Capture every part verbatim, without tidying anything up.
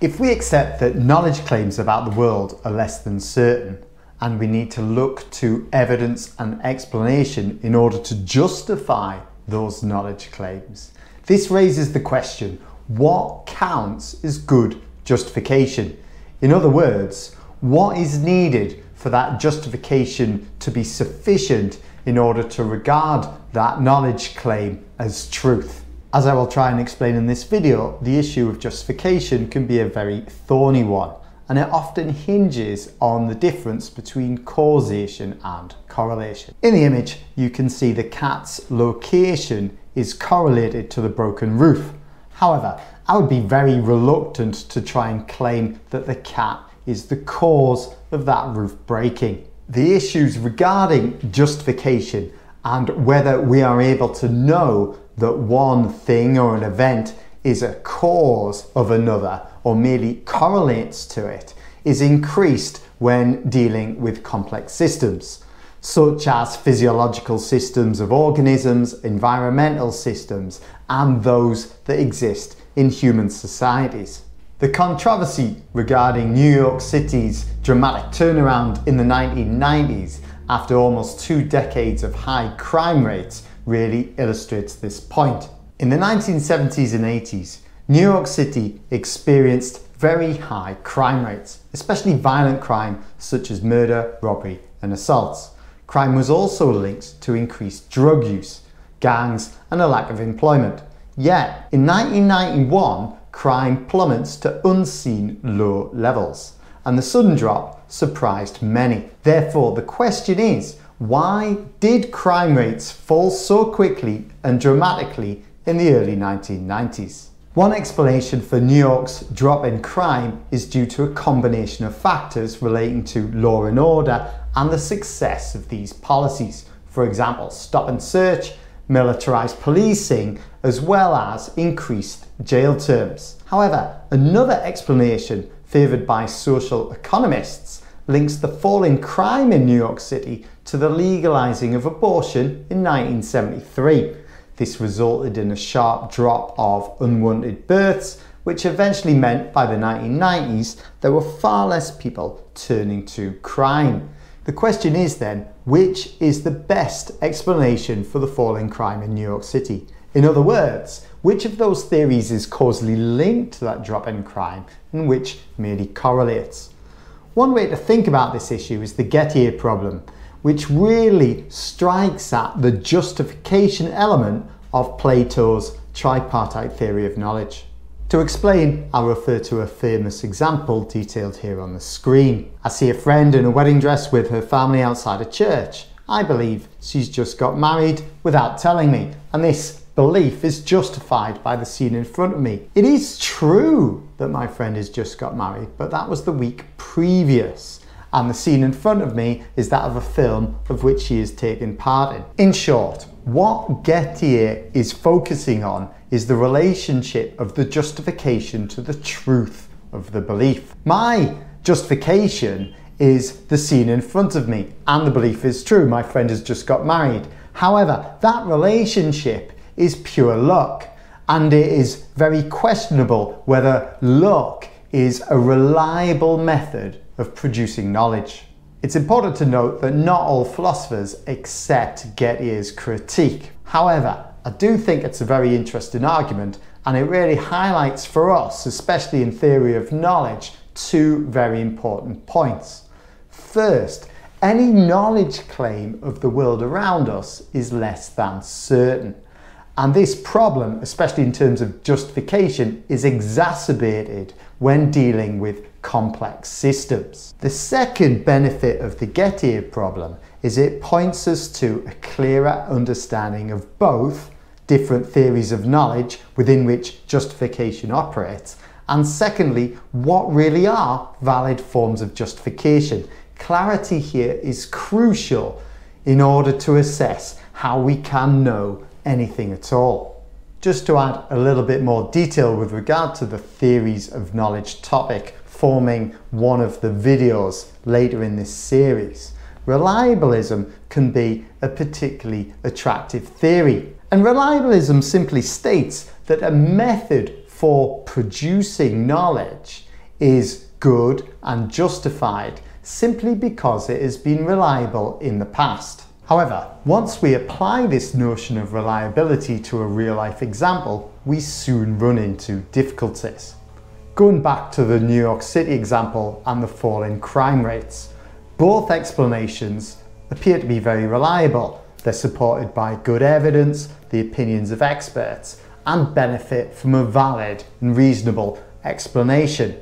If we accept that knowledge claims about the world are less than certain, and we need to look to evidence and explanation in order to justify those knowledge claims, this raises the question, what counts as good justification? In other words, what is needed for that justification to be sufficient in order to regard that knowledge claim as truth? As I will try and explain in this video, the issue of justification can be a very thorny one, and it often hinges on the difference between causation and correlation. In the image, you can see the cat's location is correlated to the broken roof. However, I would be very reluctant to try and claim that the cat is the cause of that roof breaking. The issues regarding justification and whether we are able to know that one thing or an event is a cause of another or merely correlates to it is increased when dealing with complex systems, such as physiological systems of organisms, environmental systems, and those that exist in human societies. The controversy regarding New York City's dramatic turnaround in the nineteen nineties after almost two decades of high crime rates really illustrates this point. In the nineteen seventies and eighties, New York City experienced very high crime rates, especially violent crime such as murder, robbery, and assaults. Crime was also linked to increased drug use, gangs, and a lack of employment. Yet, in nineteen ninety-one, crime plummets to unseen low levels, and the sudden drop surprised many. Therefore, the question is, why did crime rates fall so quickly and dramatically in the early nineteen nineties? One explanation for New York's drop in crime is due to a combination of factors relating to law and order and the success of these policies. For example, stop and search, militarized policing, as well as increased jail terms. However, another explanation favored by social economists links the fall in crime in New York City to the legalizing of abortion in nineteen seventy-three. This resulted in a sharp drop of unwanted births, which eventually meant by the nineteen nineties there were far less people turning to crime. The question is then, which is the best explanation for the fall in crime in New York City? In other words, which of those theories is causally linked to that drop in crime and which merely correlates? One way to think about this issue is the Gettier problem, which really strikes at the justification element of Plato's tripartite theory of knowledge. To explain, I'll refer to a famous example detailed here on the screen. I see a friend in a wedding dress with her family outside a church. I believe she's just got married without telling me, and this belief is justified by the scene in front of me. It is true that my friend has just got married, but that was the week previous, and the scene in front of me is that of a film of which she has taken part in. In short, what Gettier is focusing on is the relationship of the justification to the truth of the belief. My justification is the scene in front of me, and the belief is true, my friend has just got married. However, that relationship is pure luck, and it is very questionable whether luck is a reliable method of producing knowledge. It's important to note that not all philosophers accept Gettier's critique. However, I do think it's a very interesting argument, and it really highlights for us, especially in theory of knowledge, two very important points. First, any knowledge claim of the world around us is less than certain. And this problem, especially in terms of justification, is exacerbated when dealing with complex systems. The second benefit of the Gettier problem is it points us to a clearer understanding of both different theories of knowledge within which justification operates, and secondly, what really are valid forms of justification. Clarity here is crucial in order to assess how we can know anything at all. Just to add a little bit more detail with regard to the theories of knowledge topic forming one of the videos later in this series, reliabilism can be a particularly attractive theory. And reliabilism simply states that a method for producing knowledge is good and justified simply because it has been reliable in the past. However, once we apply this notion of reliability to a real-life example, we soon run into difficulties. Going back to the New York City example and the fall in crime rates, both explanations appear to be very reliable. They're supported by good evidence, the opinions of experts, and benefit from a valid and reasonable explanation.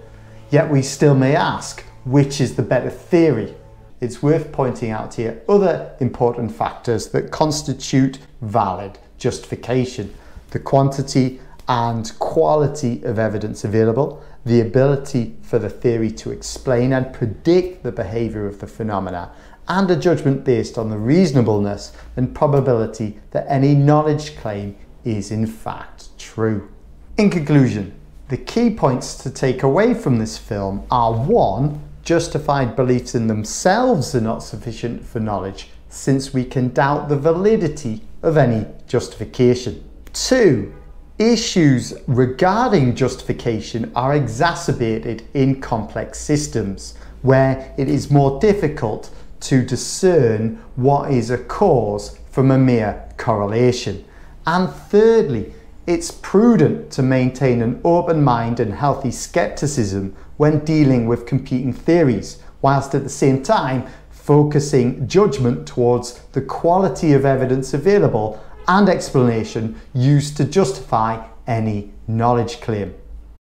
Yet we still may ask, which is the better theory? It's worth pointing out here other important factors that constitute valid justification: the quantity and quality of evidence available, the ability for the theory to explain and predict the behaviour of the phenomena, and a judgment based on the reasonableness and probability that any knowledge claim is in fact true. In conclusion, the key points to take away from this film are: one, justified beliefs in themselves are not sufficient for knowledge, since we can doubt the validity of any justification. Two, issues regarding justification are exacerbated in complex systems, where it is more difficult to discern what is a cause from a mere correlation. And thirdly, it's prudent to maintain an open mind and healthy skepticism when dealing with competing theories, whilst at the same time focusing judgment towards the quality of evidence available and explanation used to justify any knowledge claim.